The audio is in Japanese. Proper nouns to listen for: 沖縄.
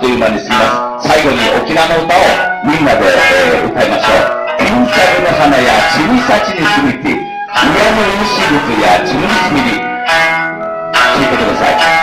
っという間に過ぎます。最後に沖縄の歌をみんなで、歌いましょう。雲海の花やちみさちにすみて、岩の石仏やちむにすみり。聴いてください。